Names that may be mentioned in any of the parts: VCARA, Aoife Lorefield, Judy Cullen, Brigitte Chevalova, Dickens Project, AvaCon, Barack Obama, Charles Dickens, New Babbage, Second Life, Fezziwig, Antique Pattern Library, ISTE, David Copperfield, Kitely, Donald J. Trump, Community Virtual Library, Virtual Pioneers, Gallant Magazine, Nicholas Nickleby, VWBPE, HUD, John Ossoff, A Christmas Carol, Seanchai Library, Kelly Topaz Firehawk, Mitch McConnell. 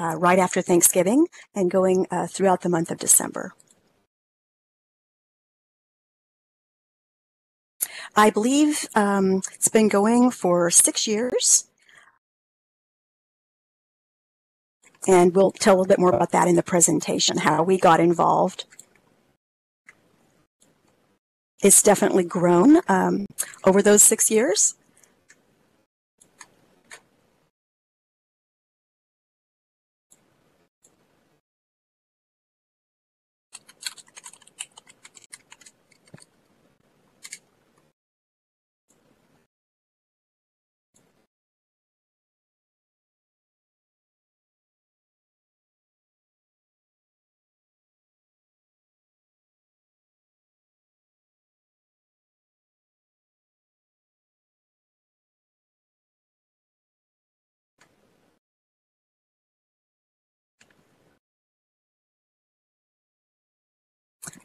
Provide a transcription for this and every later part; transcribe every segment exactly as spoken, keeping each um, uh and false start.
uh, right after Thanksgiving and going uh, throughout the month of December. I believe um, it's been going for six years. And we'll tell a little bit more about that in the presentation, how we got involved. It's definitely grown um, over those six years.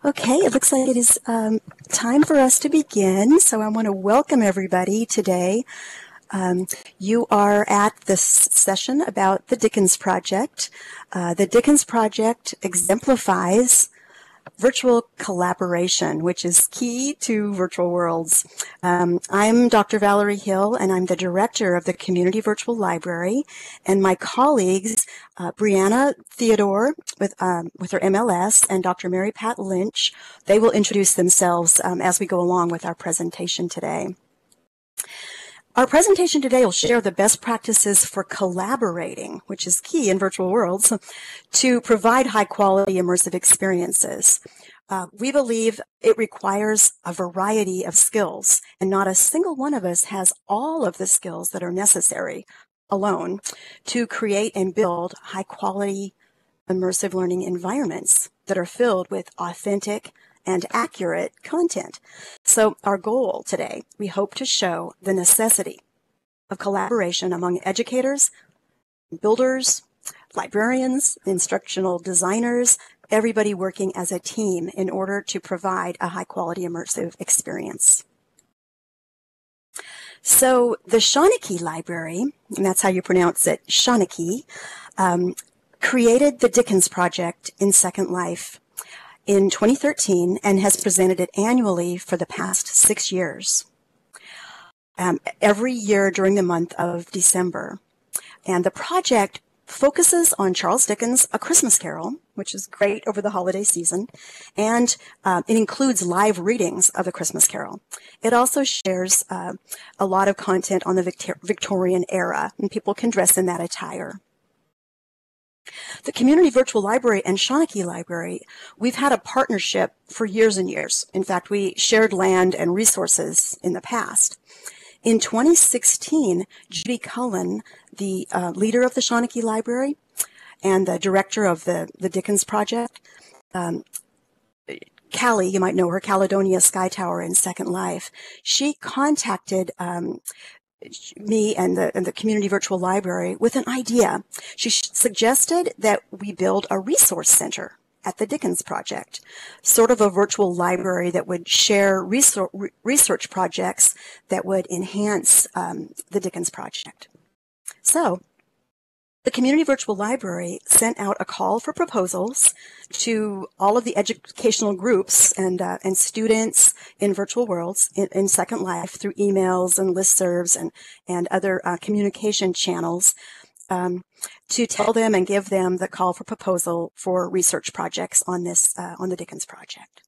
Okay, it looks like it is um, time for us to begin. So I want to welcome everybody today. Um, you are at this session about the Dickens Project. Uh, the Dickens Project exemplifies virtual collaboration, which is key to virtual worlds. Um, I'm Doctor Valerie Hill, and I'm the director of the Community Virtual Library, and my colleagues, uh, Breiana Theodore with, um, with her M L S and Doctor Mary Pat Lynch, they will introduce themselves um, as we go along with our presentation today. Our presentation today will share the best practices for collaborating, which is key in virtual worlds, to provide high-quality immersive experiences. Uh, we believe it requires a variety of skills, and not a single one of us has all of the skills that are necessary alone to create and build high-quality immersive learning environments that are filled with authentic and accurate content. So our goal today, we hope to show the necessity of collaboration among educators, builders, librarians, instructional designers, everybody working as a team in order to provide a high-quality immersive experience. So the Seanchai Library, and that's how you pronounce it, Seanchai, um, created the Dickens Project in Second Life in twenty thirteen and has presented it annually for the past six years, um, every year during the month of December. And the project focuses on Charles Dickens' A Christmas Carol, which is great over the holiday season, and uh, it includes live readings of A Christmas Carol. It also shares uh, a lot of content on the Victor- Victorian era, and people can dress in that attire. The Community Virtual Library and Seanchai Library, we've had a partnership for years and years. In fact, we shared land and resources in the past. In twenty sixteen, Judy Cullen, the uh, leader of the Seanchai Library and the director of the, the Dickens Project, um, Callie, you might know her, Caledonia Sky Tower in Second Life, she contacted um, me and the, and the Community Virtual Library with an idea. She suggested that we build a resource center at the Dickens Project, sort of a virtual library that would share research, research projects that would enhance um, the Dickens Project. So the Community Virtual Library sent out a call for proposals to all of the educational groups and uh, and students in virtual worlds in, in Second Life through emails and listservs and, and other uh, communication channels um, to tell them and give them the call for proposal for research projects on this uh, on the Dickens Project.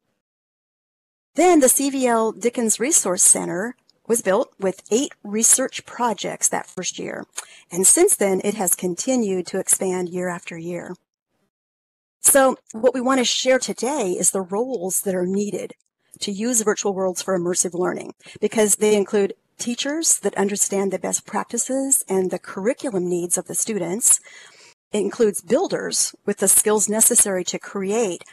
Then the C V L Dickens Resource Center was built with eight research projects that first year, and since then it has continued to expand year after year. So what we want to share today is the roles that are needed to use virtual worlds for immersive learning, because they include teachers that understand the best practices and the curriculum needs of the students. It includes builders with the skills necessary to create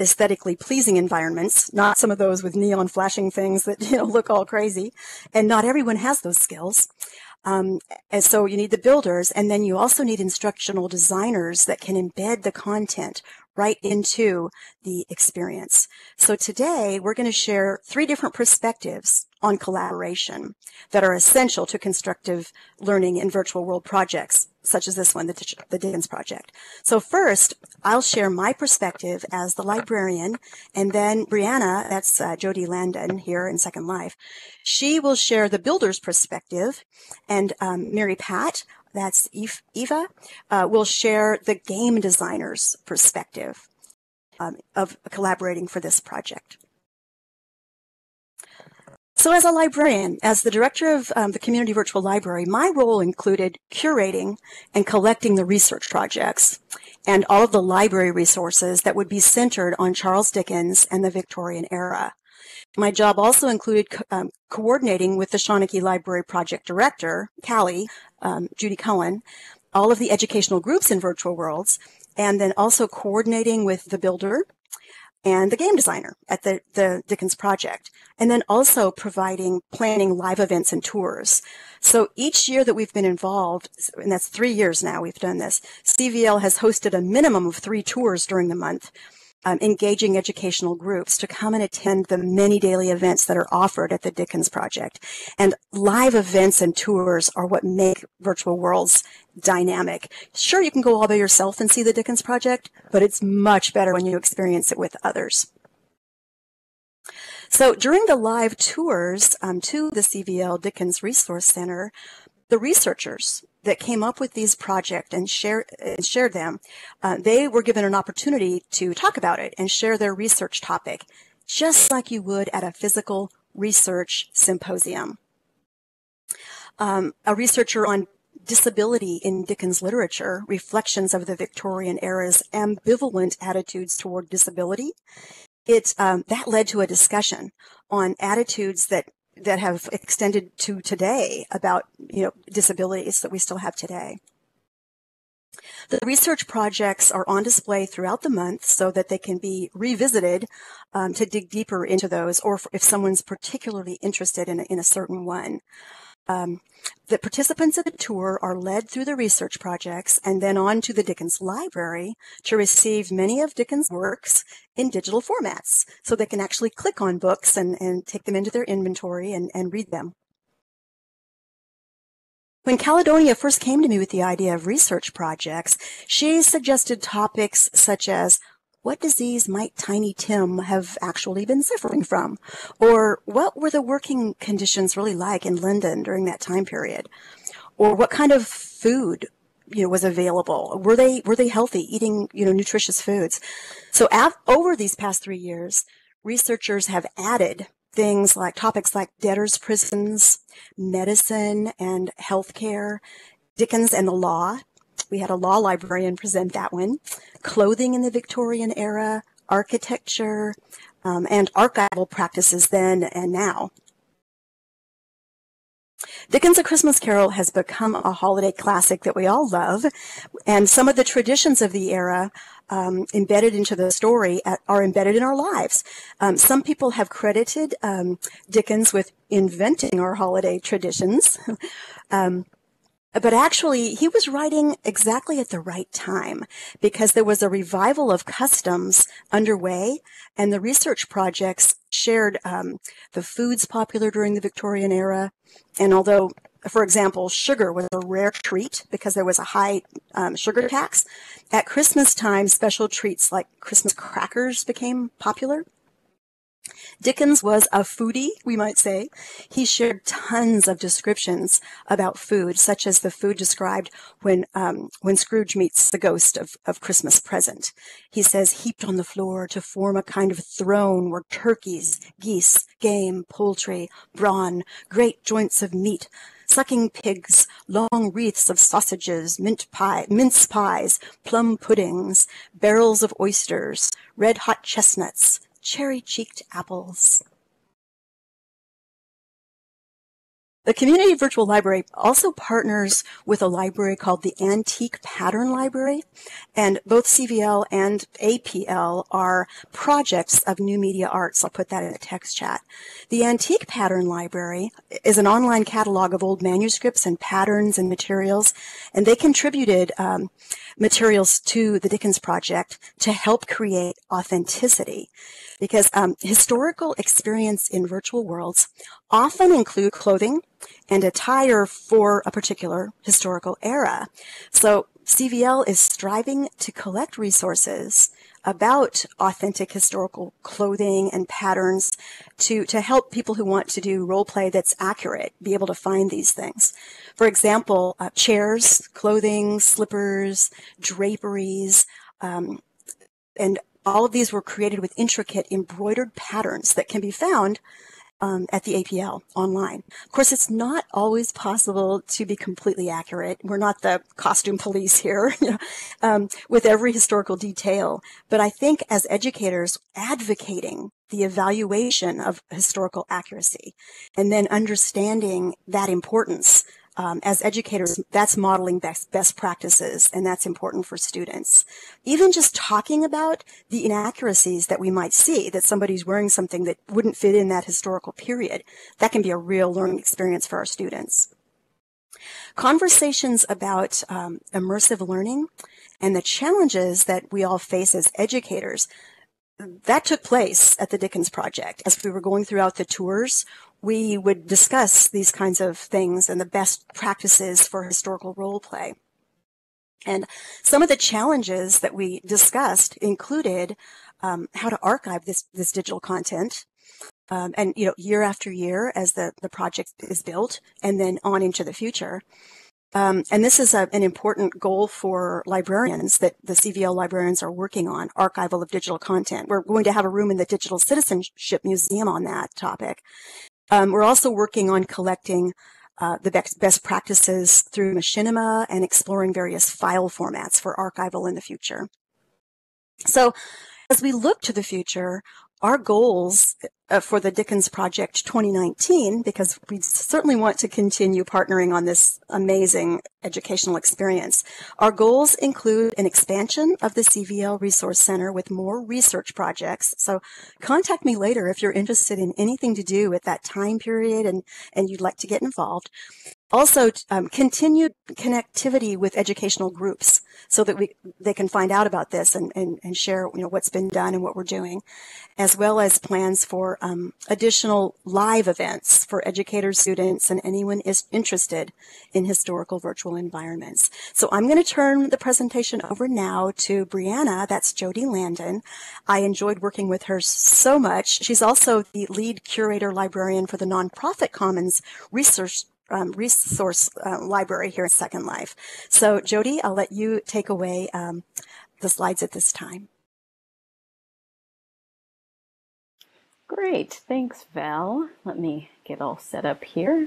aesthetically pleasing environments, not some of those with neon flashing things that, you know, look all crazy, and not everyone has those skills. Um, and so you need the builders, and then you also need instructional designers that can embed the content right into the experience. So today we're going to share three different perspectives on collaboration that are essential to constructive learning in virtual world projects, such as this one, the, the Dickens Project. So first, I'll share my perspective as the librarian, and then Breiana, that's uh, Jody Landon here in Second Life, she will share the builder's perspective, and um, Mary Pat, that's Eva, uh, will share the game designer's perspective um, of collaborating for this project. So as a librarian, as the director of um, the Community Virtual Library, my role included curating and collecting the research projects and all of the library resources that would be centered on Charles Dickens and the Victorian era. My job also included co um, coordinating with the Seanchai Library Project Director, Callie, um, Judy Cullen, all of the educational groups in virtual worlds, and then also coordinating with the builder and the game designer at the, the Dickens Project, and then also providing planning live events and tours. So each year that we've been involved, and that's three years now we've done this, C V L has hosted a minimum of three tours during the month, um, engaging educational groups to come and attend the many daily events that are offered at the Dickens Project. And live events and tours are what make virtual worlds dynamic. Sure, you can go all by yourself and see the Dickens Project, but it's much better when you experience it with others. So during the live tours um, to the C V L Dickens Resource Center, the researchers that came up with these projects and share, uh, shared them, uh, they were given an opportunity to talk about it and share their research topic, just like you would at a physical research symposium. Um, a researcher on disability in Dickens literature, reflections of the Victorian era's ambivalent attitudes toward disability. It, um, that led to a discussion on attitudes that, that have extended to today about, you know, disabilities that we still have today. The research projects are on display throughout the month so that they can be revisited um, to dig deeper into those, or if someone's particularly interested in a, in a certain one. Um, the participants of the tour are led through the research projects and then on to the Dickens Library to receive many of Dickens' works in digital formats, so they can actually click on books and, and take them into their inventory and, and read them. When Caledonia first came to me with the idea of research projects, she suggested topics such as, what disease might Tiny Tim have actually been suffering from? Or what were the working conditions really like in London during that time period? Or what kind of food, you know, was available? Were they, were they healthy, eating, you know, nutritious foods? So over these past three years, researchers have added things like topics like debtors' prisons, medicine and healthcare, Dickens and the law. We had a law librarian present that one, clothing in the Victorian era, architecture, um, and archival practices then and now. Dickens' A Christmas Carol has become a holiday classic that we all love, and some of the traditions of the era um, embedded into the story at, are embedded in our lives. Um, some people have credited um, Dickens with inventing our holiday traditions. um, But actually, he was writing exactly at the right time, because there was a revival of customs underway, and the research projects shared um, the foods popular during the Victorian era. And although, for example, sugar was a rare treat because there was a high um, sugar tax, at Christmas time, special treats like Christmas crackers became popular. Dickens was a foodie, we might say. He shared tons of descriptions about food, such as the food described when um, when Scrooge meets the ghost of, of Christmas present. He says, heaped on the floor to form a kind of throne were turkeys, geese, game, poultry, brawn, great joints of meat, sucking pigs, long wreaths of sausages, mint pie, mince pies, plum puddings, barrels of oysters, red-hot chestnuts, cherry-cheeked apples. The Community Virtual Library also partners with a library called the Antique Pattern Library, and both C V L and A P L are projects of new media arts. I'll put that in the text chat. The Antique Pattern Library is an online catalog of old manuscripts and patterns and materials, and they contributed um, materials to the Dickens Project to help create authenticity, because um, historical experience in virtual worlds often include clothing and attire for a particular historical era. So C V L is striving to collect resources about authentic historical clothing and patterns to, to help people who want to do role play that's accurate be able to find these things. For example, uh, chairs, clothing, slippers, draperies, um, and all of these were created with intricate embroidered patterns that can be found Um, at the A P L online. Of course, it's not always possible to be completely accurate. We're not the costume police here, you know, um, with every historical detail. But I think as educators advocating the evaluation of historical accuracy and then understanding that importance um, as educators, that's modeling best, best practices, and that's important for students. Even just talking about the inaccuracies that we might see, that somebody's wearing something that wouldn't fit in that historical period, that can be a real learning experience for our students. Conversations about um, immersive learning and the challenges that we all face as educators, that took place at the Dickens Project. As we were going throughout the tours, we would discuss these kinds of things and the best practices for historical role play. And some of the challenges that we discussed included um, how to archive this, this digital content. Um, and, you know, year after year as the, the project is built and then on into the future. Um, and this is a, an important goal for librarians that the C V L librarians are working on, archival of digital content. We're going to have a room in the Digital Citizenship Museum on that topic. Um, we're also working on collecting uh, the best, best practices through machinima and exploring various file formats for archival in the future. So as we look to the future, our goals uh, for the Dickens Project twenty nineteen, because we certainly want to continue partnering on this amazing educational experience, our goals include an expansion of the C V L Resource Center with more research projects. So contact me later if you're interested in anything to do with that time period and, and you'd like to get involved. Also, um, continued connectivity with educational groups so that we they can find out about this and, and, and share, you know, what's been done and what we're doing, as well as plans for um, additional live events for educators, students, and anyone is interested in historical virtual environments. So I'm going to turn the presentation over now to Breiana. That's Jody Landon. I enjoyed working with her so much. She's also the lead curator librarian for the Nonprofit Commons Research Um, resource uh, library here at Second Life. So Jody, I'll let you take away um, the slides at this time. Great, thanks Val. Let me get all set up here.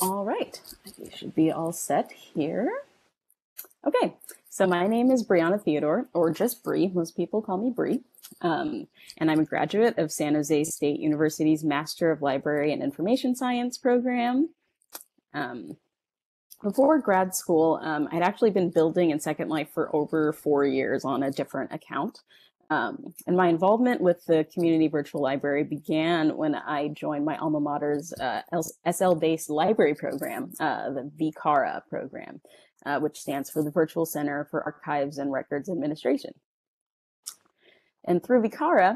All right, we should be all set here. Okay, so my name is Breiana Theodore, or just Bree. Most people call me Bree. Um, and I'm a graduate of San Jose State University's Master of Library and Information Science program. Um, before grad school, um, I'd actually been building in Second Life for over four years on a different account. Um, and my involvement with the Community Virtual Library began when I joined my alma mater's uh, S L-based library program, uh, the V CARA program, uh, which stands for the Virtual Center for Archives and Records Administration. And through V CARA,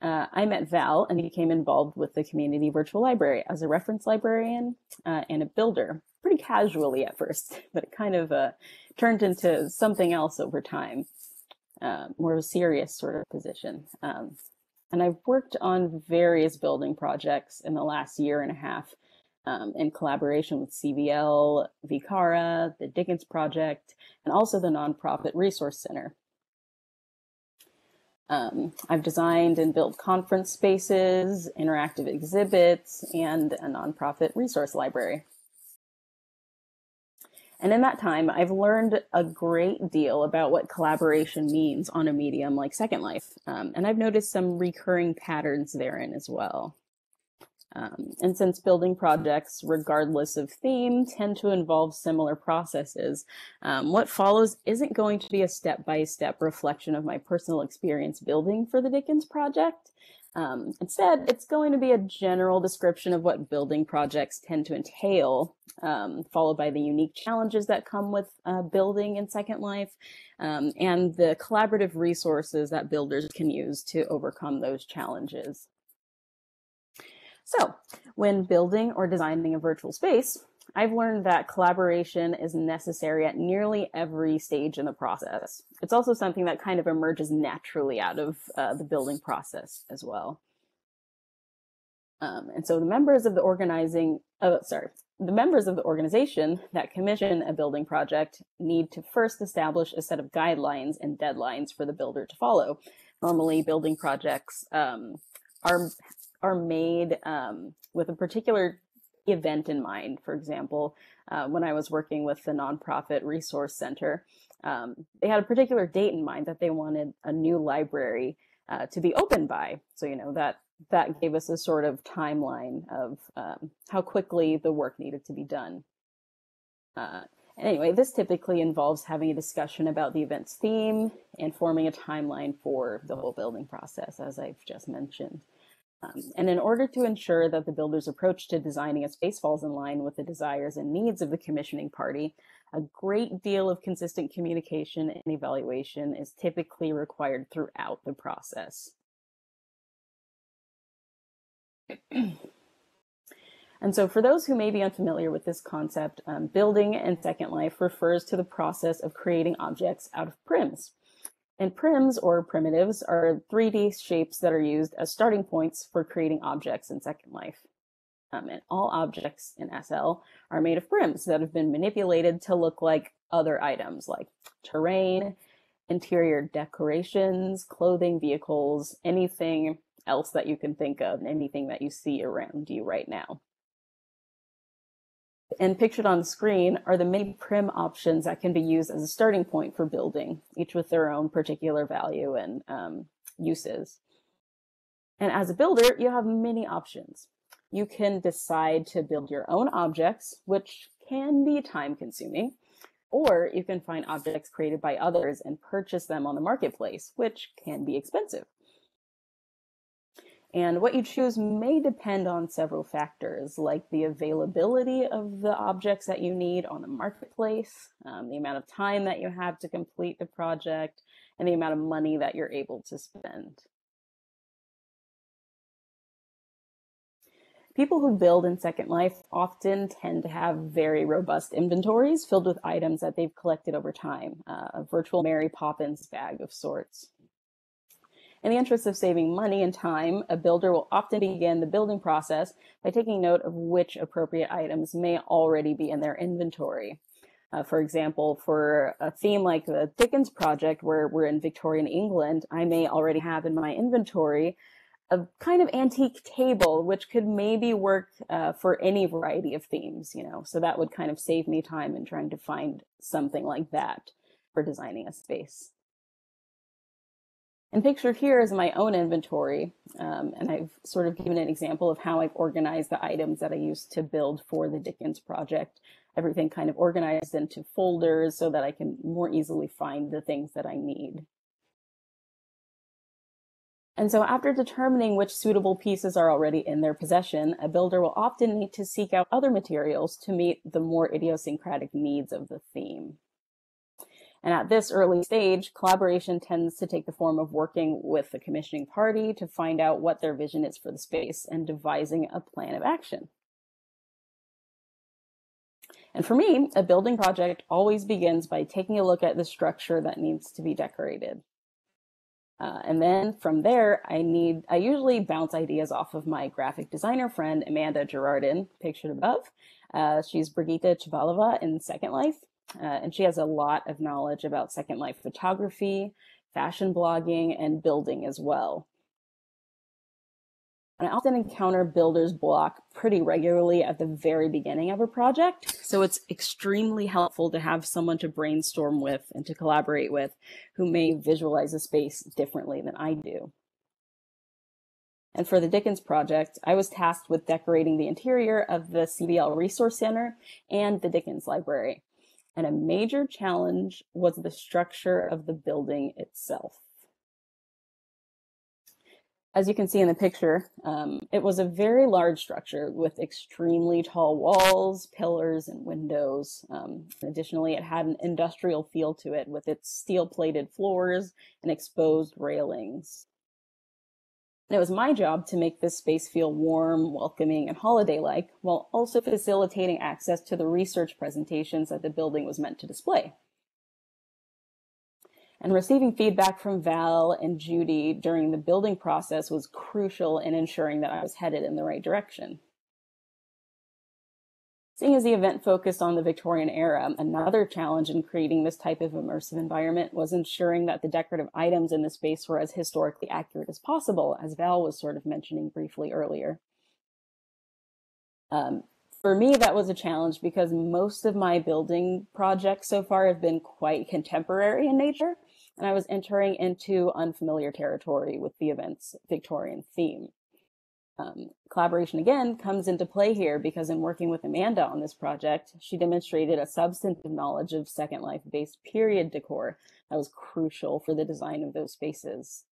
uh, I met Val and became involved with the Community Virtual Library as a reference librarian uh, and a builder. pretty casually at first, but it kind of uh, turned into something else over time, uh, more of a serious sort of position. Um, and I've worked on various building projects in the last year and a half um, in collaboration with C V L, Vicara, the Dickens Project, and also the Nonprofit Resource Center. Um, I've designed and built conference spaces, interactive exhibits, and a nonprofit resource library. And in that time, I've learned a great deal about what collaboration means on a medium like Second Life. Um, and I've noticed some recurring patterns therein as well. Um, and since building projects, regardless of theme, tend to involve similar processes, um, what follows isn't going to be a step-by-step reflection of my personal experience building for the Dickens Project. Um, instead, it's going to be a general description of what building projects tend to entail, um, followed by the unique challenges that come with uh, building in Second Life, um, and the collaborative resources that builders can use to overcome those challenges. So, when building or designing a virtual space, I've learned that collaboration is necessary at nearly every stage in the process. It's also something that kind of emerges naturally out of uh, the building process as well. Um, and so the members of the organizing, oh, sorry, the members of the organization that commission a building project need to first establish a set of guidelines and deadlines for the builder to follow. Normally, building projects um, are are made um, with a particular event in mind. For example, uh, when I was working with the Nonprofit Resource Center, um, they had a particular date in mind that they wanted a new library uh, to be open by. So, you know, that, that gave us a sort of timeline of um, how quickly the work needed to be done. Uh, anyway, this typically involves having a discussion about the event's theme and forming a timeline for the whole building process, as I've just mentioned. Um, and in order to ensure that the builder's approach to designing a space falls in line with the desires and needs of the commissioning party, a great deal of consistent communication and evaluation is typically required throughout the process. And so for those who may be unfamiliar with this concept, um, building in Second Life refers to the process of creating objects out of prims. And prims, or primitives, are three D shapes that are used as starting points for creating objects in Second Life. Um, and all objects in S L are made of prims that have been manipulated to look like other items like terrain, interior decorations, clothing, vehicles, anything else that you can think of, anything that you see around you right now. And pictured on the screen are the many prim options that can be used as a starting point for building, each with their own particular value and um, uses. And as a builder, you have many options. You can decide to build your own objects, which can be time-consuming, or you can find objects created by others and purchase them on the marketplace, which can be expensive. And what you choose may depend on several factors, like the availability of the objects that you need on the marketplace, um, the amount of time that you have to complete the project, and the amount of money that you're able to spend. People who build in Second Life often tend to have very robust inventories filled with items that they've collected over time, uh, a virtual Mary Poppins bag of sorts. In the interest of saving money and time, a builder will often begin the building process by taking note of which appropriate items may already be in their inventory. Uh, for example, for a theme like the Dickens Project, where we're in Victorian England, I may already have in my inventory a kind of antique table, which could maybe work uh, for any variety of themes, you know, so that would kind of save me time in trying to find something like that for designing a space. And pictured here is my own inventory, um, and I've sort of given an example of how I've organized the items that I used to build for the Dickens Project. Everything kind of organized into folders so that I can more easily find the things that I need. And so after determining which suitable pieces are already in their possession, a builder will often need to seek out other materials to meet the more idiosyncratic needs of the theme. And at this early stage, collaboration tends to take the form of working with the commissioning party to find out what their vision is for the space and devising a plan of action. And for me, a building project always begins by taking a look at the structure that needs to be decorated. Uh, and then from there, I need, I usually bounce ideas off of my graphic designer friend, Amanda Girardin, pictured above. Uh, she's Brigitte Chevalova in Second Life, uh, and she has a lot of knowledge about Second Life photography, fashion blogging, and building as well. And I often encounter builder's block pretty regularly at the very beginning of a project, so it's extremely helpful to have someone to brainstorm with and to collaborate with who may visualize a space differently than I do. And for the Dickens Project, I was tasked with decorating the interior of the C V L Resource Center and the Dickens Library. And a major challenge was the structure of the building itself. As you can see in the picture, um, it was a very large structure with extremely tall walls, pillars, and windows. Um, additionally, it had an industrial feel to it with its steel-plated floors and exposed railings. And it was my job to make this space feel warm, welcoming, and holiday-like, while also facilitating access to the research presentations that the building was meant to display. And receiving feedback from Val and Judy during the building process was crucial in ensuring that I was headed in the right direction. Seeing as the event focused on the Victorian era, another challenge in creating this type of immersive environment was ensuring that the decorative items in the space were as historically accurate as possible, as Val was sort of mentioning briefly earlier. Um, For me, that was a challenge because most of my building projects so far have been quite contemporary in nature, and I was entering into unfamiliar territory with the event's Victorian theme. Um, collaboration, again, comes into play here because in working with Amanda on this project, she demonstrated a substantive knowledge of Second Life-based period decor that was crucial for the design of those spaces.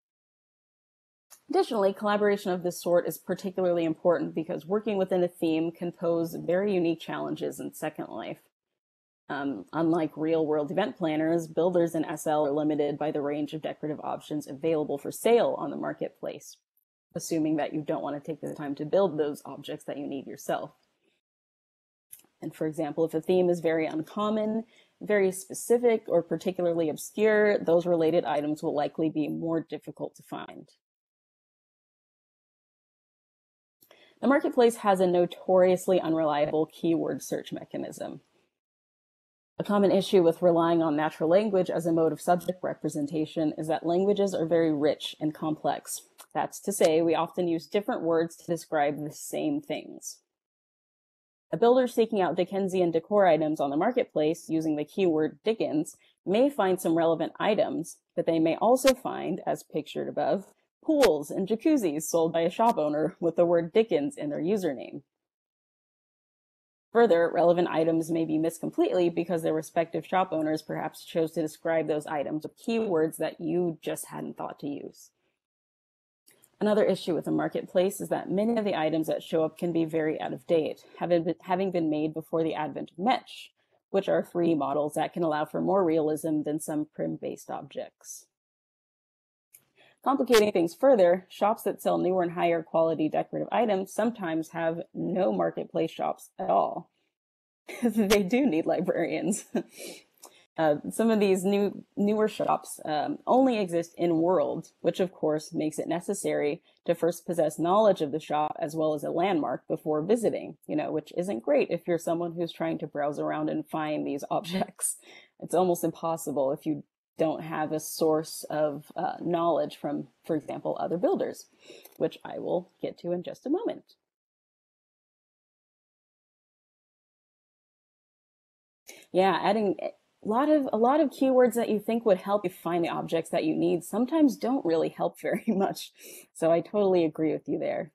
Additionally, collaboration of this sort is particularly important because working within a theme can pose very unique challenges in Second Life. Um, unlike real-world event planners, builders in S L are limited by the range of decorative options available for sale on the marketplace, assuming that you don't want to take the time to build those objects that you need yourself. And for example, if a theme is very uncommon, very specific, or particularly obscure, those related items will likely be more difficult to find. The marketplace has a notoriously unreliable keyword search mechanism. A common issue with relying on natural language as a mode of subject representation is that languages are very rich and complex. That's to say, we often use different words to describe the same things. A builder seeking out Dickensian decor items on the marketplace using the keyword Dickens may find some relevant items, but they may also find, as pictured above, pools and jacuzzis sold by a shop owner with the word Dickens in their username. Further, relevant items may be missed completely because their respective shop owners perhaps chose to describe those items with keywords that you just hadn't thought to use. Another issue with the marketplace is that many of the items that show up can be very out of date, having been made before the advent of mesh, which are three D models that can allow for more realism than some prim-based objects. Complicating things further, shops that sell newer and higher quality decorative items sometimes have no marketplace shops at all. They do need librarians. uh, some of these new, newer shops um, only exist in World, which of course makes it necessary to first possess knowledge of the shop as well as a landmark before visiting, you know, which isn't great if you're someone who's trying to browse around and find these objects. It's almost impossible if you don't have a source of uh, knowledge from, for example, other builders, which I will get to in just a moment. Yeah, adding a lot of, a lot of keywords that you think would help you find the objects that you need sometimes don't really help very much. So I totally agree with you there.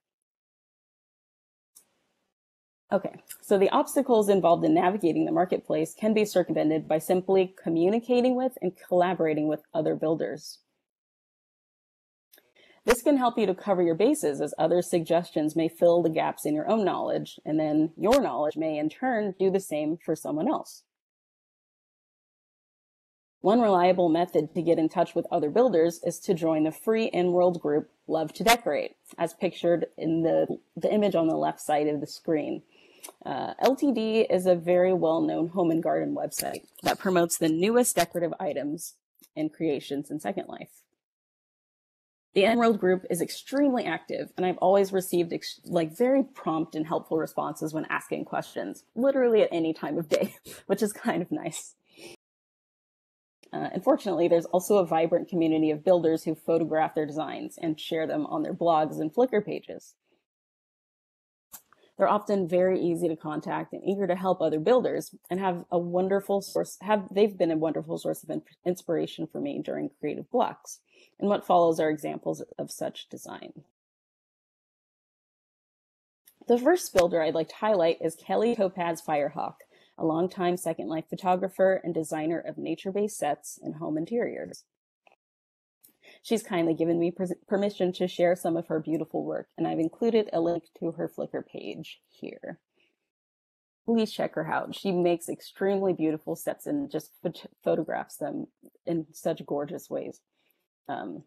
Okay, so the obstacles involved in navigating the marketplace can be circumvented by simply communicating with and collaborating with other builders. This can help you to cover your bases as other suggestions may fill the gaps in your own knowledge, and then your knowledge may in turn do the same for someone else. One reliable method to get in touch with other builders is to join the free in-world group Love to Decorate, as pictured in the, the image on the left side of the screen. Uh, L T D is a very well-known home and garden website that promotes the newest decorative items and creations in Second Life. The Emerald group is extremely active, and I've always received ex like very prompt and helpful responses when asking questions, literally at any time of day, which is kind of nice. Uh, unfortunately, there's also a vibrant community of builders who photograph their designs and share them on their blogs and Flickr pages. They're often very easy to contact and eager to help other builders, and have a wonderful source, have, they've been a wonderful source of inspiration for me during creative blocks. And what follows are examples of such design. The first builder I'd like to highlight is Kelly Topaz Firehawk, a longtime Second Life photographer and designer of nature-based sets and home interiors. She's kindly given me permission to share some of her beautiful work, and I've included a link to her Flickr page here. Please check her out. She makes extremely beautiful sets and just phot photographs them in such gorgeous ways. Um,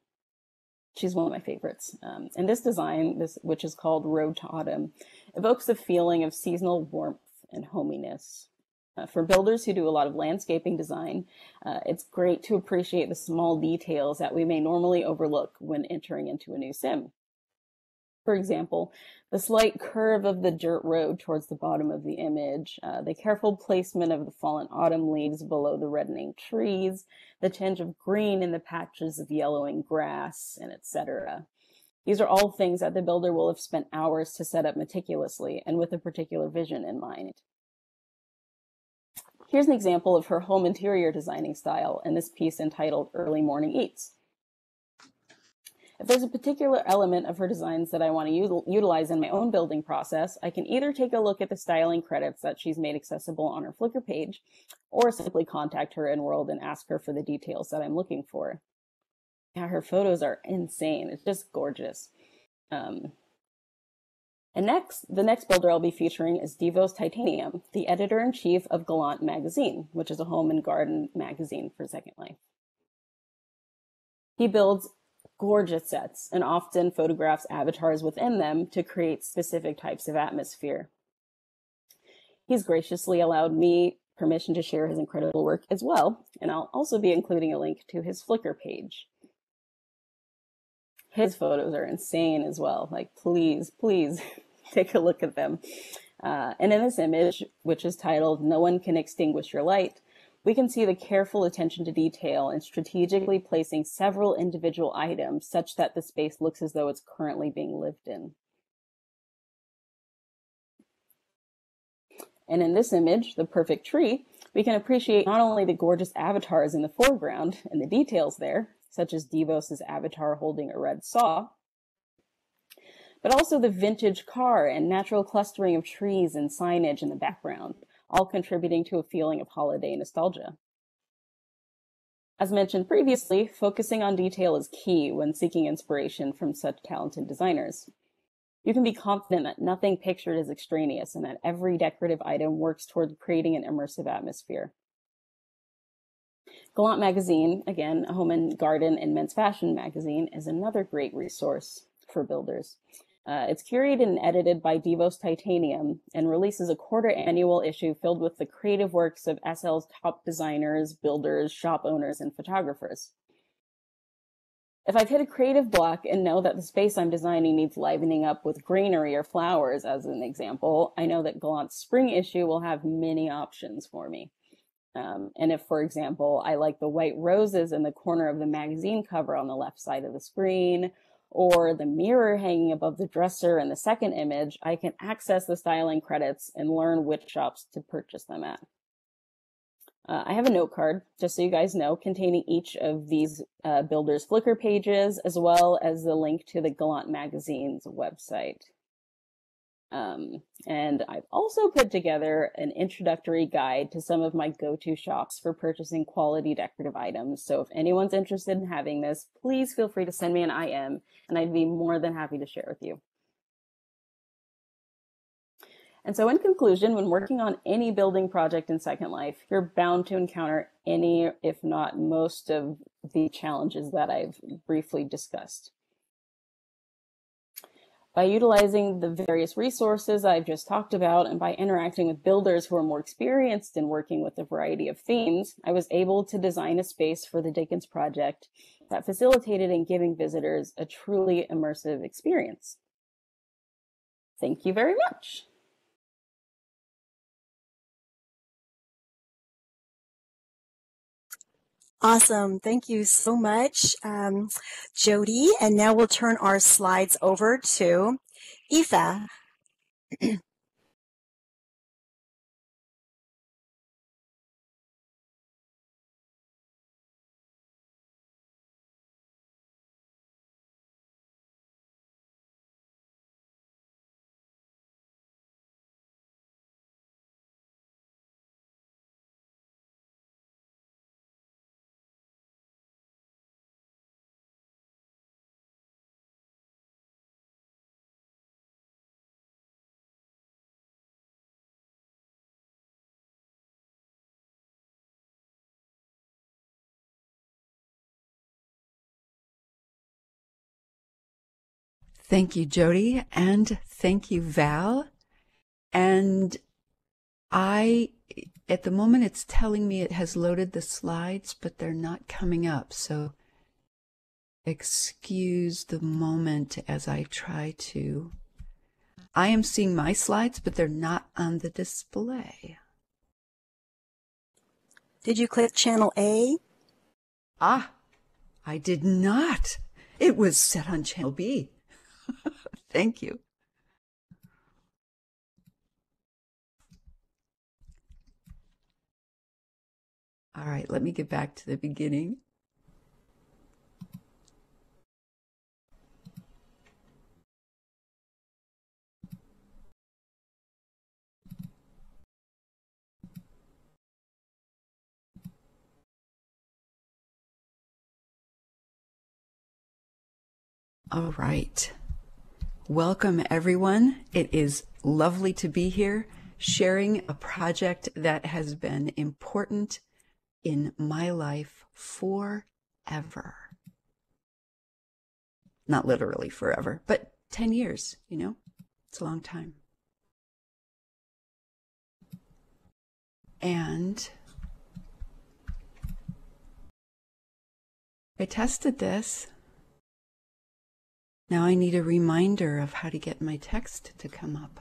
she's one of my favorites. Um, and this design, this which is called Road to Autumn, evokes a feeling of seasonal warmth and hominess. Uh, for builders who do a lot of landscaping design, uh, it's great to appreciate the small details that we may normally overlook when entering into a new sim. For example, the slight curve of the dirt road towards the bottom of the image, uh, the careful placement of the fallen autumn leaves below the reddening trees, the tinge of green in the patches of yellowing grass, and et cetera. These are all things that the builder will have spent hours to set up meticulously and with a particular vision in mind. Here's an example of her home interior designing style in this piece entitled Early Morning Eats. If there's a particular element of her designs that I want to utilize in my own building process, I can either take a look at the styling credits that she's made accessible on her Flickr page, or simply contact her in world and ask her for the details that I'm looking for. Yeah, her photos are insane. It's just gorgeous. Um, and next, the next builder I'll be featuring is Devos Titanium, the editor-in-chief of Gallant Magazine, which is a home and garden magazine for Second Life. He builds gorgeous sets and often photographs avatars within them to create specific types of atmosphere. He's graciously allowed me permission to share his incredible work as well, and I'll also be including a link to his Flickr page. His photos are insane as well. Like, please, please take a look at them. Uh, and in this image, which is titled No One Can Extinguish Your Light, we can see the careful attention to detail in strategically placing several individual items such that the space looks as though it's currently being lived in. And in this image, The Perfect Tree, we can appreciate not only the gorgeous avatars in the foreground and the details there, such as Devos's avatar holding a red saw, but also the vintage car and natural clustering of trees and signage in the background, all contributing to a feeling of holiday nostalgia. As mentioned previously, focusing on detail is key when seeking inspiration from such talented designers. You can be confident that nothing pictured is extraneous and that every decorative item works toward creating an immersive atmosphere. Gallant Magazine, again, a home and garden and men's fashion magazine, is another great resource for builders. Uh, it's curated and edited by Devos Titanium and releases a quarter annual issue filled with the creative works of S L's top designers, builders, shop owners, and photographers. If I've hit a creative block and know that the space I'm designing needs livening up with greenery or flowers, as an example, I know that Gallant's spring issue will have many options for me. Um, and if, for example, I like the white roses in the corner of the magazine cover on the left side of the screen, or the mirror hanging above the dresser in the second image, I can access the styling credits and learn which shops to purchase them at. Uh, I have a note card, just so you guys know, containing each of these uh, builders' Flickr pages, as well as the link to the Gallant Magazine's website. Um, and I've also put together an introductory guide to some of my go-to shops for purchasing quality decorative items. So if anyone's interested in having this, please feel free to send me an I M, and I'd be more than happy to share with you. And so in conclusion, when working on any building project in Second Life, you're bound to encounter any, if not most, of the challenges that I've briefly discussed. By utilizing the various resources I've just talked about and by interacting with builders who are more experienced in working with a variety of themes, I was able to design a space for the Dickens Project that facilitated in giving visitors a truly immersive experience. Thank you very much. Awesome. Thank you so much, um, Jody. And now we'll turn our slides over to Aoife. Thank you, Jody, and thank you, Val. And I, at the moment, it's telling me it has loaded the slides, but they're not coming up. So excuse the moment as I try to. I am seeing my slides, but they're not on the display. Did you click channel A? Ah, I did not. It was set on channel B. Thank you. All right, let me get back to the beginning. All right. Welcome, everyone. It is lovely to be here sharing a project that has been important in my life forever. Not literally forever, but ten years, you know, it's a long time. And I tested this. Now I need a reminder of how to get my text to come up.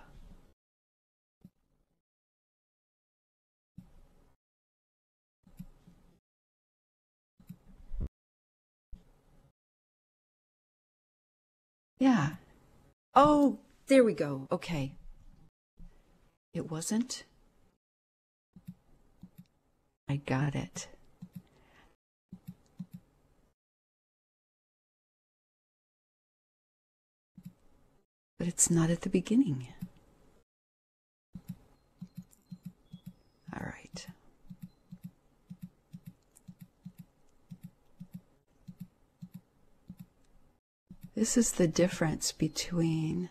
Yeah. Oh, there we go. Okay. It wasn't. I got it. But it's not at the beginning. All right. This is the difference between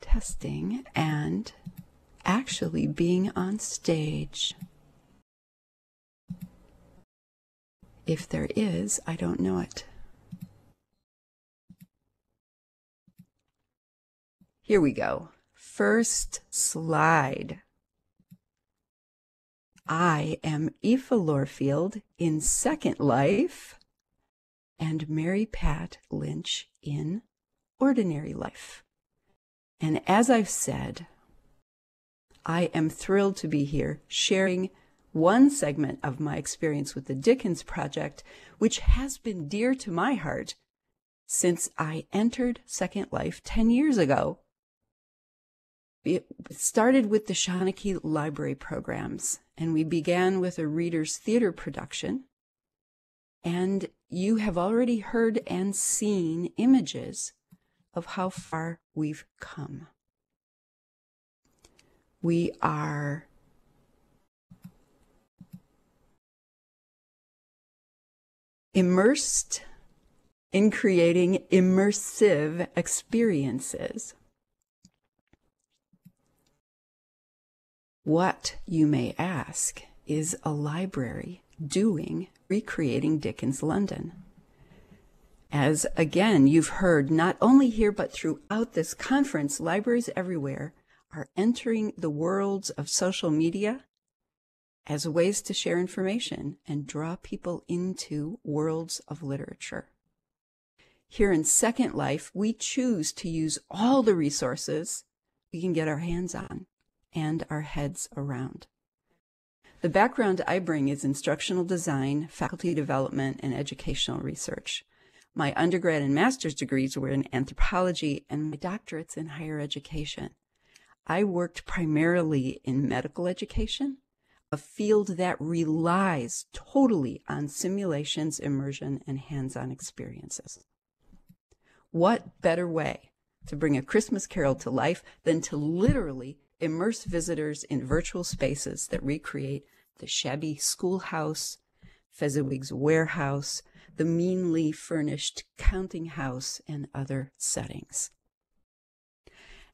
testing and actually being on stage. If there is, I don't know it. Here we go. First slide. I am Aoife Lorefield in Second Life and Mary Pat Lynch in Ordinary Life. And as I've said, I am thrilled to be here sharing one segment of my experience with the Dickens Project, which has been dear to my heart since I entered Second Life ten years ago. It started with the Seanchai Library programs, and we began with a readers' theater production. And you have already heard and seen images of how far we've come. We are immersed in creating immersive experiences. What, you may ask, is a library doing recreating Dickens' London? As, again, you've heard, not only here but throughout this conference, libraries everywhere are entering the worlds of social media as ways to share information and draw people into worlds of literature. Here in Second Life, we choose to use all the resources we can get our hands on and our heads around. The background I bring is instructional design, faculty development, and educational research. My undergrad and master's degrees were in anthropology and my doctorates in higher education. I worked primarily in medical education, a field that relies totally on simulations, immersion, and hands-on experiences. What better way to bring A Christmas Carol to life than to literally immerse visitors in virtual spaces that recreate the shabby schoolhouse, Fezziwig's warehouse, the meanly furnished counting house, and other settings.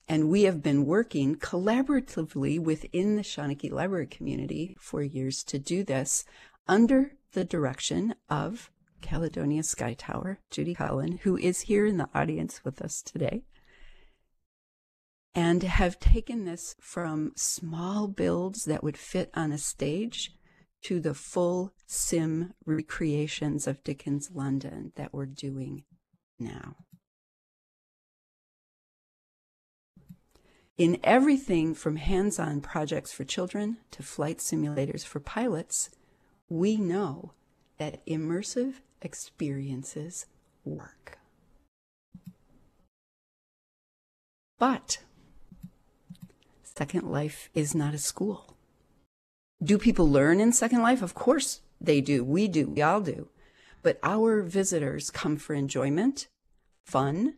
And we have been working collaboratively within the Seanchai Library community for years to do this under the direction of Caledonia Sky Tower, Judy Cullen, who is here in the audience with us today, and have taken this from small builds that would fit on a stage to the full sim recreations of Dickens' London that we're doing now. In everything from hands-on projects for children to flight simulators for pilots, we know that immersive experiences work. But Second Life is not a school. Do people learn in Second Life? Of course they do. We do. We all do. But our visitors come for enjoyment, fun,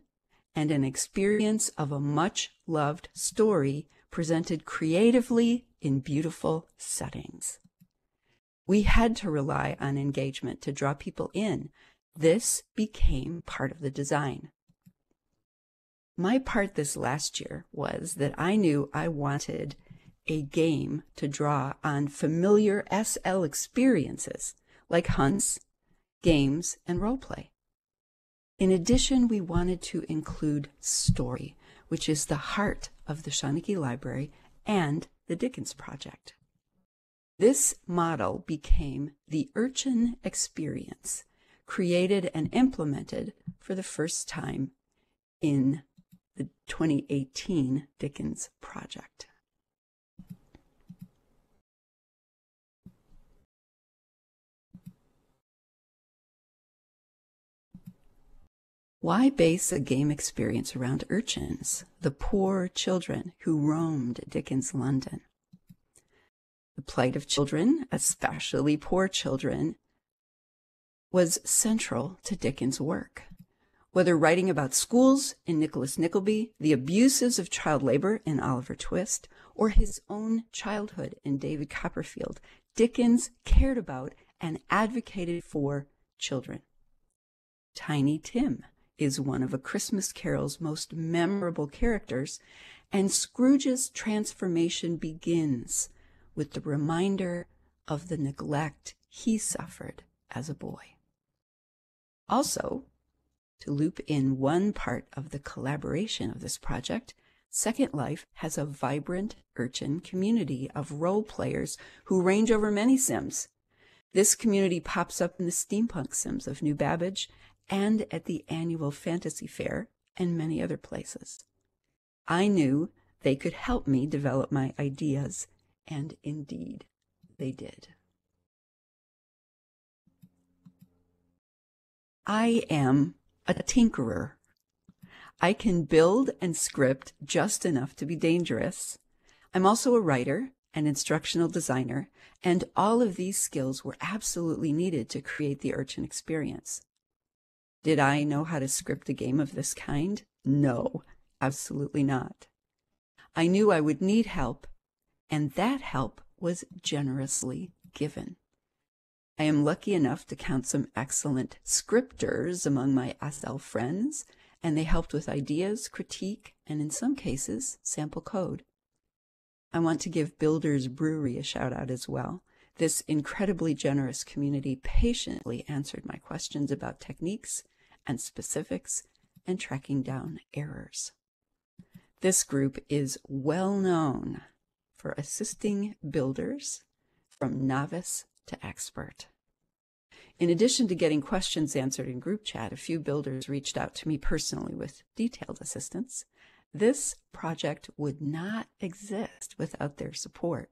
and an experience of a much-loved story presented creatively in beautiful settings. We had to rely on engagement to draw people in. This became part of the design. My part this last year was that I knew I wanted a game to draw on familiar S L experiences like hunts, games, and role play. In addition, we wanted to include story, which is the heart of the Seanchai Library and the Dickens Project. This model became the Urchin Experience, created and implemented for the first time in the twenty eighteen Dickens Project. Why base a game experience around urchins, the poor children who roamed Dickens' London? The plight of children, especially poor children, was central to Dickens' work. Whether writing about schools in Nicholas Nickleby, the abuses of child labor in Oliver Twist, or his own childhood in David Copperfield, Dickens cared about and advocated for children. Tiny Tim is one of A Christmas Carol's most memorable characters, and Scrooge's transformation begins with the reminder of the neglect he suffered as a boy. Also, to loop in one part of the collaboration of this project, Second Life has a vibrant urchin community of role players who range over many sims. This community pops up in the steampunk sims of New Babbage and at the annual Fantasy Fair and many other places. I knew they could help me develop my ideas, and indeed they did. I am a tinkerer. I can build and script just enough to be dangerous. I'm also a writer, an instructional designer, and all of these skills were absolutely needed to create the urchin experience. Did I know how to script a game of this kind? No, absolutely not. I knew I would need help, and that help was generously given. I am lucky enough to count some excellent scripters among my S L friends, and they helped with ideas, critique, and in some cases, sample code. I want to give Builders Brewery a shout out as well. This incredibly generous community patiently answered my questions about techniques and specifics and tracking down errors. This group is well known for assisting builders from novice to expert. In addition to getting questions answered in group chat, a few builders reached out to me personally with detailed assistance. This project would not exist without their support.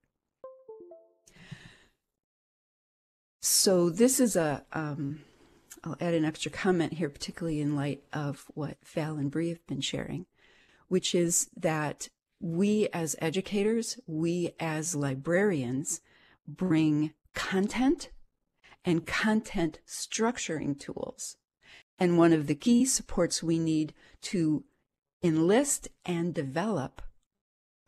So this is a, um, I'll add an extra comment here, particularly in light of what Val and Bree have been sharing, which is that we as educators, we as librarians, bring content and content structuring tools. And one of the key supports we need to enlist and develop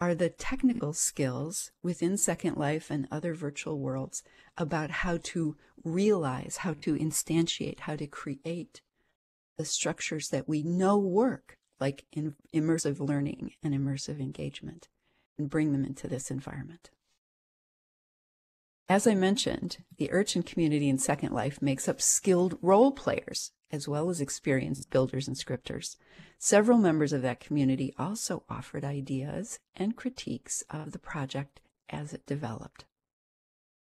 are the technical skills within Second Life and other virtual worlds about how to realize, how to instantiate, how to create the structures that we know work, like in immersive learning and immersive engagement, and bring them into this environment. As I mentioned, the urchin community in Second Life makes up skilled role players, as well as experienced builders and scripters. Several members of that community also offered ideas and critiques of the project as it developed.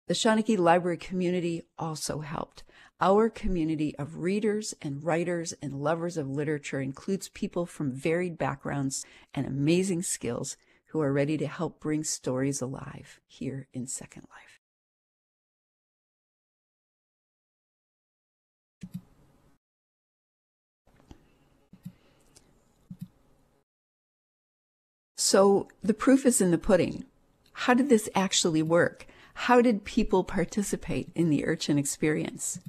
The Shaunakee Library community also helped. Our community of readers and writers and lovers of literature includes people from varied backgrounds and amazing skills who are ready to help bring stories alive here in Second Life. So the proof is in the pudding. How did this actually work? How did people participate in the urchin experience?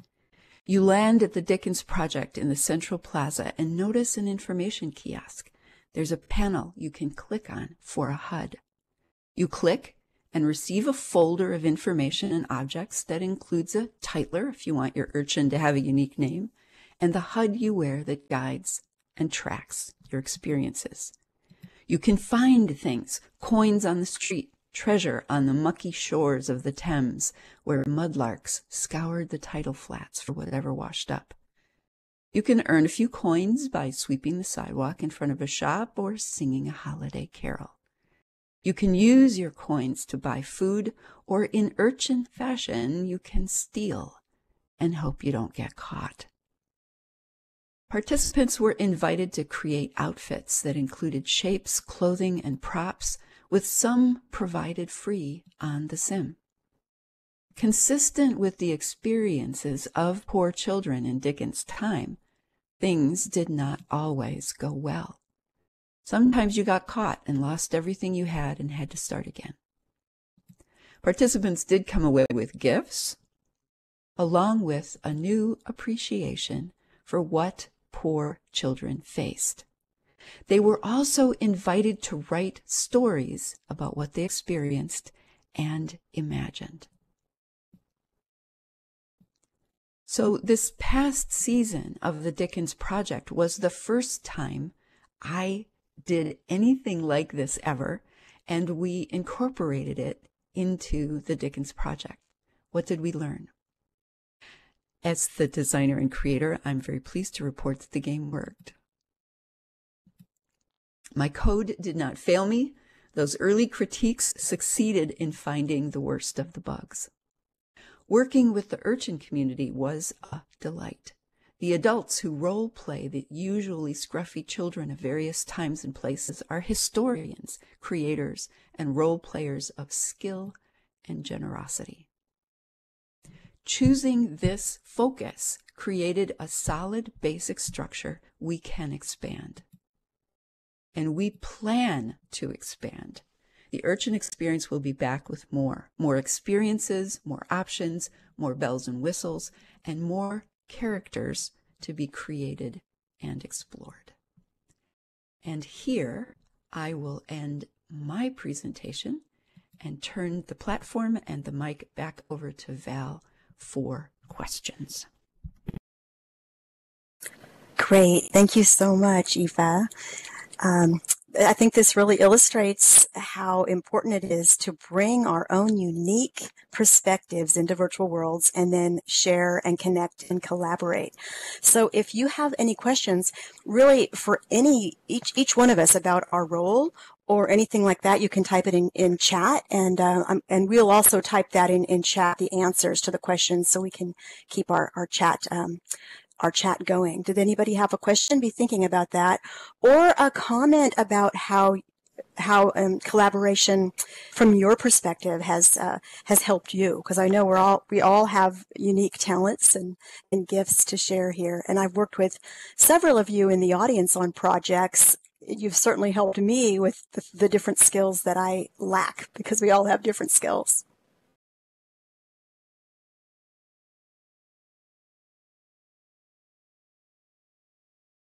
You land at the Dickens Project in the Central Plaza and notice an information kiosk. There's a panel you can click on for a H U D. You click and receive a folder of information and objects that includes a titler, if you want your urchin to have a unique name, and the H U D you wear that guides and tracks your experiences. You can find things, coins on the street, treasure on the mucky shores of the Thames, where mudlarks scoured the tidal flats for whatever washed up. You can earn a few coins by sweeping the sidewalk in front of a shop or singing a holiday carol. You can use your coins to buy food, or in urchin fashion, you can steal and hope you don't get caught. Participants were invited to create outfits that included shapes, clothing, and props, with some provided free on the sim. Consistent with the experiences of poor children in Dickens' time, things did not always go well. Sometimes you got caught and lost everything you had and had to start again. Participants did come away with gifts, along with a new appreciation for what poor children faced. They were also invited to write stories about what they experienced and imagined. So this past season of the Dickens Project was the first time I did anything like this ever, and we incorporated it into the Dickens Project. What did we learn? As the designer and creator, I'm very pleased to report that the game worked. My code did not fail me. Those early critiques succeeded in finding the worst of the bugs. Working with the urchin community was a delight. The adults who role play the usually scruffy children of various times and places are historians, creators, and role players of skill and generosity. Choosing this focus created a solid basic structure we can expand. And we plan to expand. The urchin experience will be back with more, more experiences, more options, more bells and whistles, and more characters to be created and explored. And here I will end my presentation and turn the platform and the mic back over to Val for questions. Great. Thank you so much, Aoife. Um, I think this really illustrates how important it is to bring our own unique perspectives into virtual worlds and then share and connect and collaborate. So if you have any questions, really for any each each one of us about our role or anything like that, you can type it in, in chat, and uh, um, and we'll also type that in, in chat, the answers to the questions, so we can keep our, our chat um, our chat going. Did anybody have a question? Be thinking about that, or a comment about how how um, collaboration from your perspective has uh, has helped you, because I know we're all we all have unique talents and, and gifts to share here. And I've worked with several of you in the audience on projects. You've certainly helped me with the, the different skills that I lack, because we all have different skills.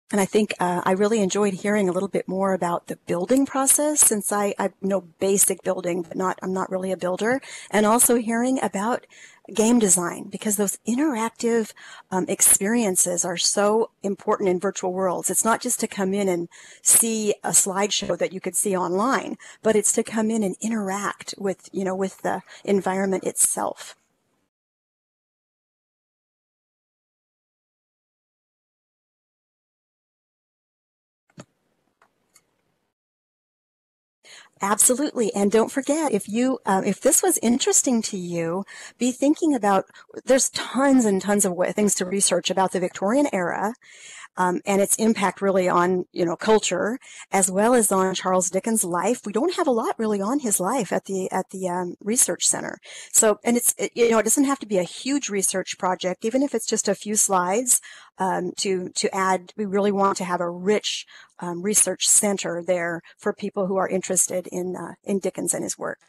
And I think uh, I really enjoyed hearing a little bit more about the building process, since I, I know basic building, but not I'm not really a builder. And also hearing about game design, because those interactive um, experiences are so important in virtual worlds. It's not just to come in and see a slideshow that you could see online, but it's to come in and interact with, you know, with the environment itself. Absolutely. And don't forget, if you um, if this was interesting to you, be thinking about, there's tons and tons of things to research about the Victorian era um, and its impact really on, you know, culture, as well as on Charles Dickens' life. We don't have a lot really on his life at the at the um, research center. So, and it's, it, you know, it doesn't have to be a huge research project, even if it's just a few slides um, to to add. We really want to have a rich Um, research center there for people who are interested in uh, in Dickens and his work.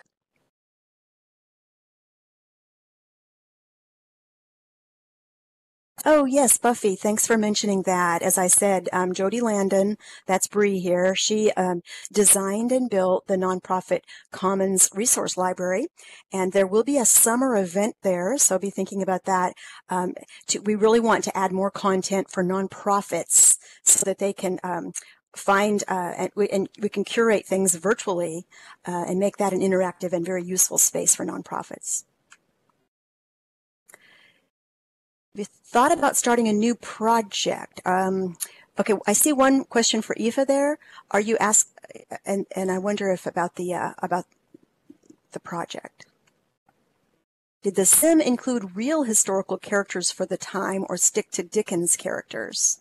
Oh yes, Buffy, thanks for mentioning that. As I said, um, Jody Landon, that's Bree here, she um, designed and built the Nonprofit Commons Resource Library, and there will be a summer event there, so be thinking about that. Um, to, we really want to add more content for nonprofits so that they can um, find uh, and, we, and we can curate things virtually uh, and make that an interactive and very useful space for nonprofits. Have you thought about starting a new project? Um, okay, I see one question for Aoife there. Are you asked, and and I wonder if about the uh, about the project. Did the sim include real historical characters for the time, or stick to Dickens characters?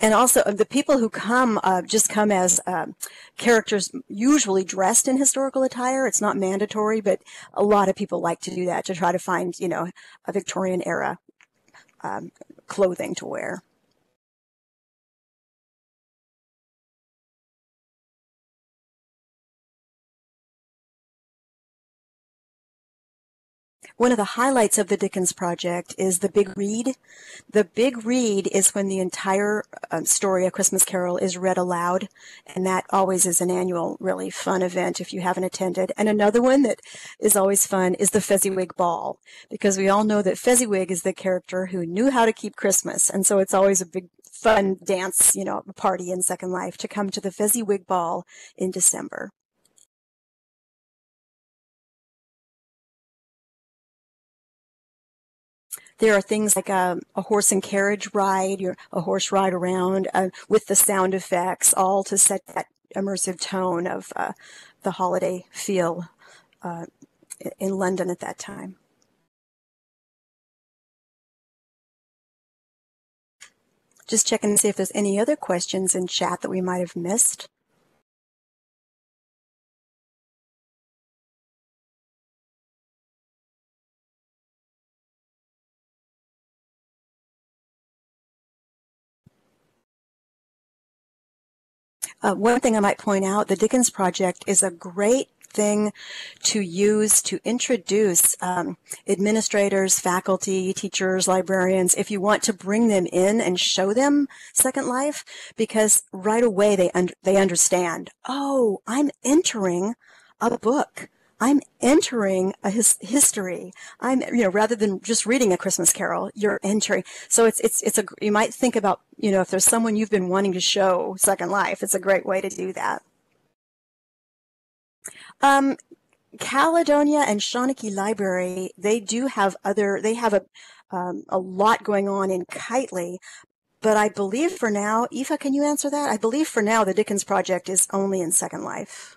And also, the people who come uh, just come as um, characters, usually dressed in historical attire. It's not mandatory, but a lot of people like to do that to try to find, you know, a Victorian era um, clothing to wear. One of the highlights of the Dickens Project is the Big Read. The Big Read is when the entire um, story, A Christmas Carol, is read aloud, and that always is an annual really fun event if you haven't attended. And another one that is always fun is the Fezziwig Ball, because we all know that Fezziwig is the character who knew how to keep Christmas, and so it's always a big fun dance, you know, party in Second Life to come to the Fezziwig Ball in December. There are things like a, a horse and carriage ride, or a horse ride around uh, with the sound effects, all to set that immersive tone of uh, the holiday feel uh, in London at that time. Just checking to see if there's any other questions in chat that we might have missed. Uh, one thing I might point out, the Dickens Project is a great thing to use to introduce um, administrators, faculty, teachers, librarians, if you want to bring them in and show them Second Life, because right away they, un they understand, oh, I'm entering a book. I'm entering a his history. I'm, you know, rather than just reading A Christmas Carol, you're entering. So it's, it's, it's a, you might think about, you know, if there's someone you've been wanting to show Second Life, it's a great way to do that. Um, Caledonia and Shawnee Library, they do have other, they have a, um, a lot going on in Kitely. But I believe for now, Aoife, can you answer that? I believe for now the Dickens Project is only in Second Life.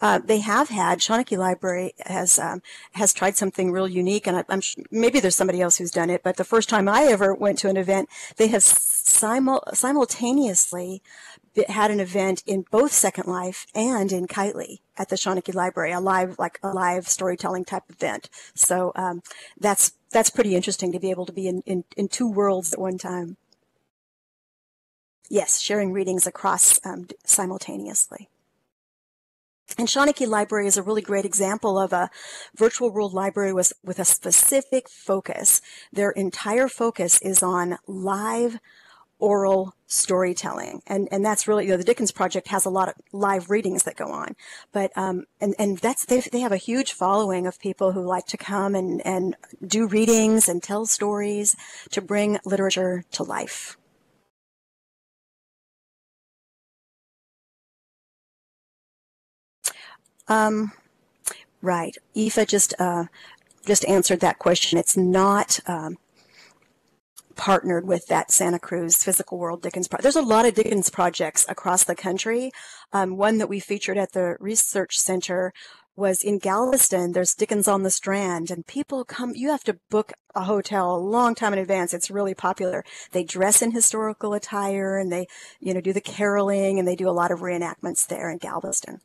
Uh, they have had, Seanchai Library has um, has tried something real unique, and I, I'm maybe there's somebody else who's done it, but the first time I ever went to an event, they have simul simultaneously had an event in both Second Life and in Kitely at the Seanchai Library, a live, like a live storytelling type event. So um, that's that's pretty interesting to be able to be in, in, in two worlds at one time. Yes, sharing readings across um, simultaneously. And Seanchai Library is a really great example of a virtual world library with, with a specific focus. Their entire focus is on live oral storytelling. And, and that's really, you know, the Dickens Project has a lot of live readings that go on. But, um, and, and that's, they, they have a huge following of people who like to come and, and do readings and tell stories to bring literature to life. Um, right. Aoife just, uh, just answered that question. It's not, um, partnered with that Santa Cruz Physical World Dickens Project. There's a lot of Dickens projects across the country. Um, one that we featured at the Research Center was in Galveston. There's Dickens on the Strand, and people come, you have to book a hotel a long time in advance. It's really popular. They dress in historical attire, and they, you know, do the caroling, and they do a lot of reenactments there in Galveston.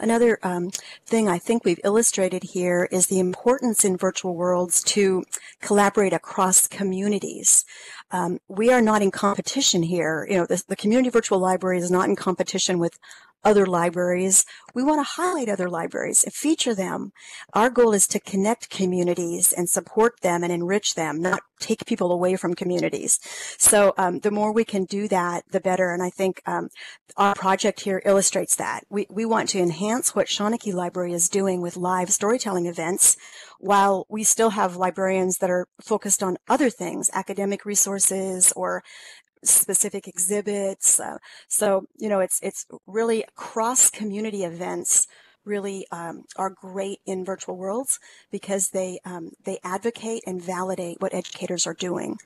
Another um, thing I think we've illustrated here is the importance in virtual worlds to collaborate across communities. Um, we are not in competition here. You know, the, the Community Virtual Library is not in competition with other libraries. We want to highlight other libraries and feature them. Our goal is to connect communities and support them and enrich them, not take people away from communities. So um, the more we can do that, the better. And I think um, our project here illustrates that. We, we want to enhance what Seanchai Library is doing with live storytelling events, while we still have librarians that are focused on other things, academic resources or specific exhibits. Uh, so, you know, it's it's really cross-community events really um, are great in virtual worlds because they, um, they advocate and validate what educators are doing.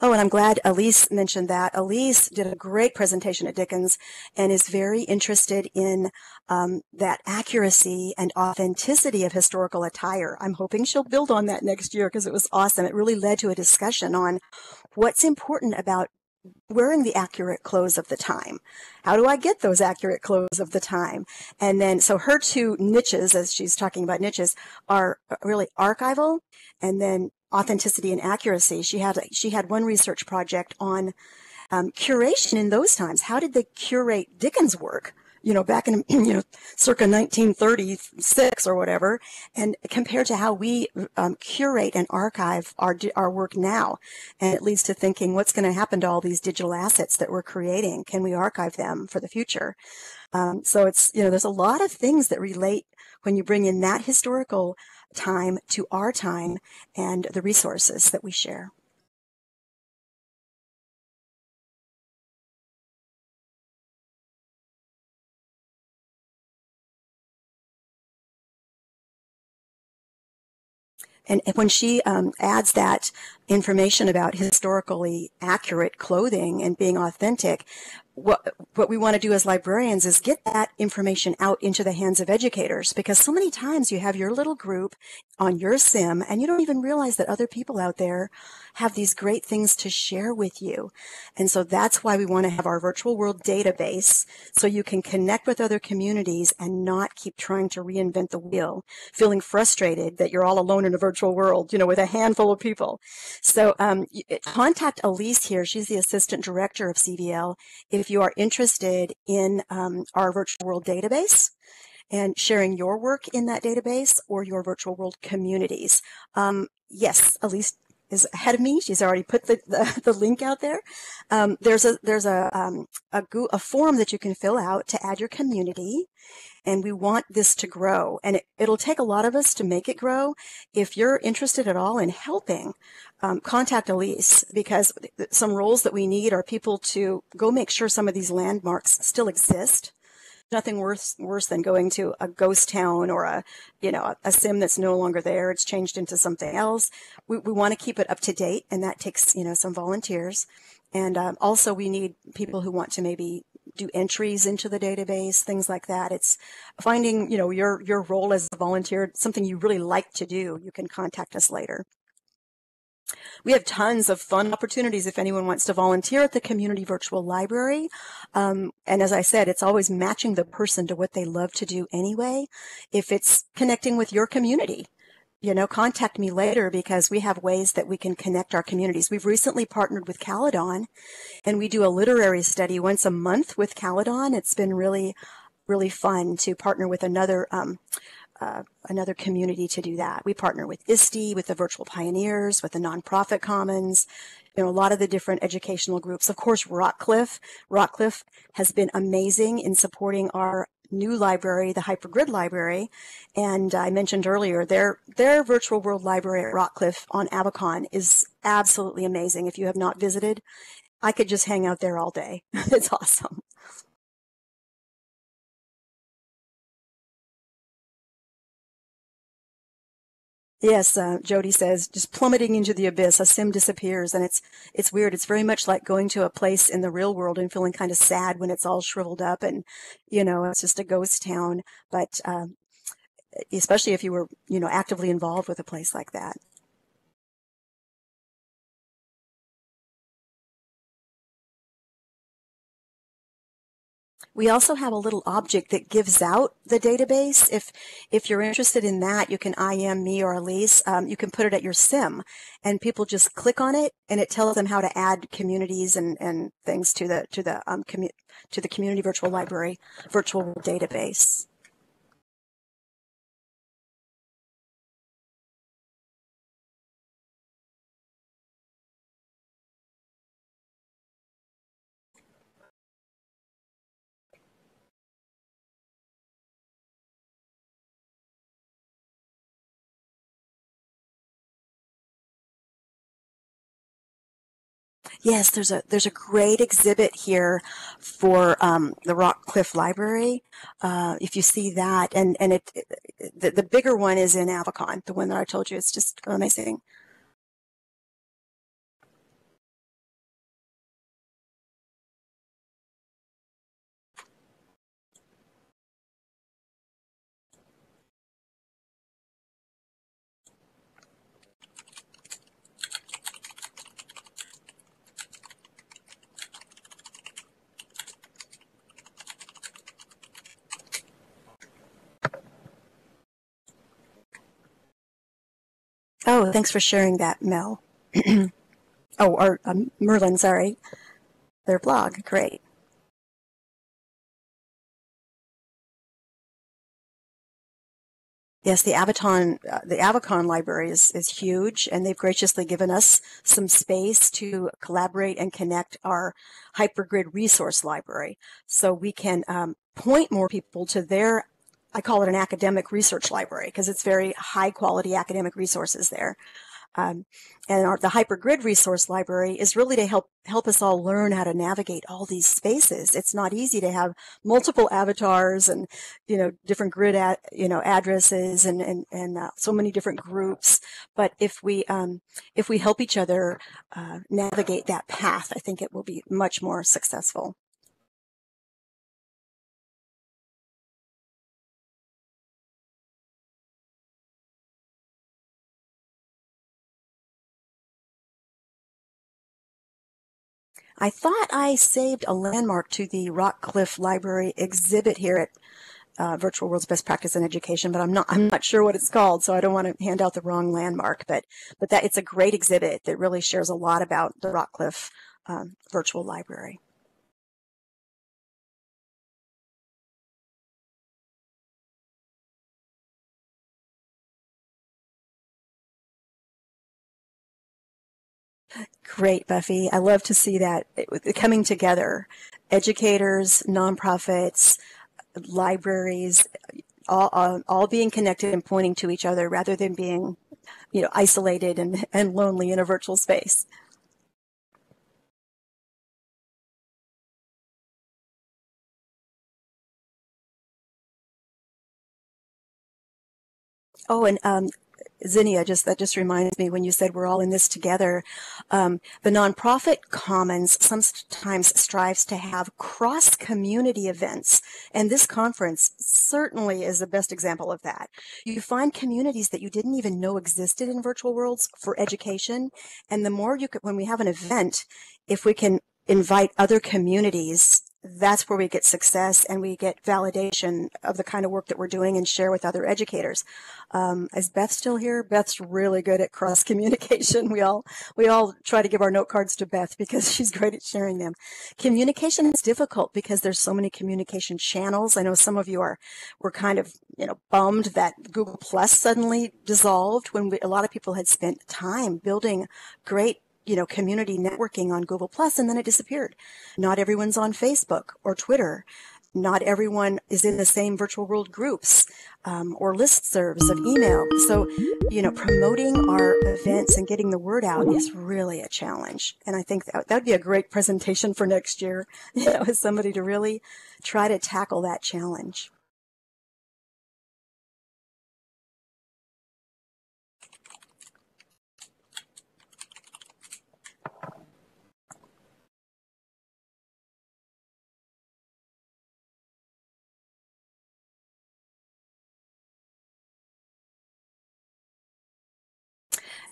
Oh, and I'm glad Elise mentioned that. Elise did a great presentation at Dickens and is very interested in um, that accuracy and authenticity of historical attire. I'm hoping she'll build on that next year because it was awesome. It really led to a discussion on what's important about wearing the accurate clothes of the time. How do I get those accurate clothes of the time? And then, so her two niches, as she's talking about niches, are really archival and then authenticity and accuracy. She had she had one research project on um, curation in those times. How did they curate Dickens' work? You know, back in, you know, circa nineteen thirty-six or whatever, and compared to how we um, curate and archive our our work now, and it leads to thinking what's going to happen to all these digital assets that we're creating? Can we archive them for the future? Um, so it's, you know, there's a lot of things that relate when you bring in that historical time to our time and the resources that we share. And when she um, adds that information about historically accurate clothing and being authentic, what, what we want to do as librarians is get that information out into the hands of educators, because so many times you have your little group on your sim and you don't even realize that other people out there have these great things to share with you. And so that's why we want to have our virtual world database, so you can connect with other communities and not keep trying to reinvent the wheel, feeling frustrated that you're all alone in a virtual world, you know, with a handful of people. So um, contact Elise here. She's the assistant director of C V L. If you are interested in um, our virtual world database and sharing your work in that database or your virtual world communities. Um, yes, Elise is ahead of me. She's already put the, the, the link out there. Um, there's a, there's a, um, a, a form that you can fill out to add your community. And we want this to grow. And it, it'll take a lot of us to make it grow. If you're interested at all in helping, um, contact Elise, because some roles that we need are people to go make sure some of these landmarks still exist. Nothing worse worse than going to a ghost town or a, you know, a, a sim that's no longer there. It's changed into something else. We, we want to keep it up to date. And that takes, you know, some volunteers. And um, also we need people who want to maybe do entries into the database, things like that. It's finding, you know, your your role as a volunteer, something you really like to do. You can contact us later. We have tons of fun opportunities if anyone wants to volunteer at the Community Virtual Library. Um, and as I said, it's always matching the person to what they love to do anyway. If it's connecting with your community, you know, contact me later, because we have ways that we can connect our communities. We've recently partnered with Caledon, and we do a literary study once a month with Caledon. It's been really, really fun to partner with another um, uh, another community to do that. We partner with I S T E, with the Virtual Pioneers, with the Nonprofit Commons, you know, a lot of the different educational groups. Of course, Rockcliffe. Rockcliffe has been amazing in supporting our new library, the Hypergrid Library, and I mentioned earlier their their virtual world library at Rockcliffe on AvaCon is absolutely amazing. If you have not visited, I could just hang out there all day. It's awesome. Yes, uh, Jody says, just plummeting into the abyss, a sim disappears, and it's it's weird. It's very much like going to a place in the real world and feeling kind of sad when it's all shriveled up and, you know, it's just a ghost town. But um, especially if you were, you know, actively involved with a place like that. We also have a little object that gives out the database. If if you're interested in that, you can I M me or Elise. Um, you can put it at your sim, and people just click on it, and it tells them how to add communities and and things to the to the um commu to the Community Virtual Library virtual database. Yes, there's a there's a great exhibit here for um, the Rockcliffe Library. Uh, if you see that, and and it, it the, the bigger one is in AvaCon, the one that I told you. It's just amazing. Oh, thanks for sharing that, Mel. oh, or um, Merlin, sorry. Their blog, great. Yes, the Avaton, uh, the AvaCon library is, is huge, and they've graciously given us some space to collaborate and connect our Hypergrid Resource Library, so we can um, point more people to their, I call it an academic research library, because it's very high quality academic resources there. Um, and our, the Hypergrid Resource Library is really to help help us all learn how to navigate all these spaces. It's not easy to have multiple avatars and, you know, different grid, at, you know, addresses and and and uh, so many different groups. But if we um, if we help each other uh, navigate that path, I think it will be much more successful. I thought I saved a landmark to the Rockcliffe Library exhibit here at uh, Virtual World's Best Practice in Education, but I'm not I'm not sure what it's called, so I don't want to hand out the wrong landmark. But but that it's a great exhibit that really shares a lot about the Rockcliffe um, Virtual Library. Great, Buffy. I love to see that it, coming together. Educators, nonprofits, libraries, all, all, all being connected and pointing to each other rather than being, you know, isolated and, and lonely in a virtual space. Oh, and um, Zinnia, just that just reminds me when you said we're all in this together. Um, the Nonprofit Commons sometimes strives to have cross-community events, and this conference certainly is the best example of that. You find communities that you didn't even know existed in virtual worlds for education, and the more you could, when we have an event, if we can invite other communities, that's where we get success and we get validation of the kind of work that we're doing and share with other educators. Um, is Beth still here? Beth's really good at cross communication. We all we all try to give our note cards to Beth because she's great at sharing them. Communication is difficult because there's so many communication channels. I know some of you are were kind of you know bummed that Google Plus suddenly dissolved when we, a lot of people had spent time building great you know, community networking on Google Plus, and then it disappeared. Not everyone's on Facebook or Twitter. Not everyone is in the same virtual world groups um, or listservs of email. So, you know, promoting our events and getting the word out is really a challenge. And I think that would be a great presentation for next year, you know, as somebody to really try to tackle that challenge.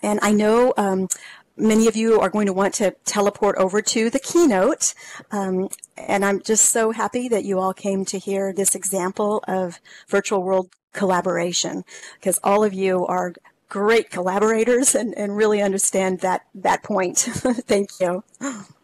And I know um, many of you are going to want to teleport over to the keynote. Um, and I'm just so happy that you all came to hear this example of virtual world collaboration, because all of you are great collaborators and, and really understand that, that point. Thank you.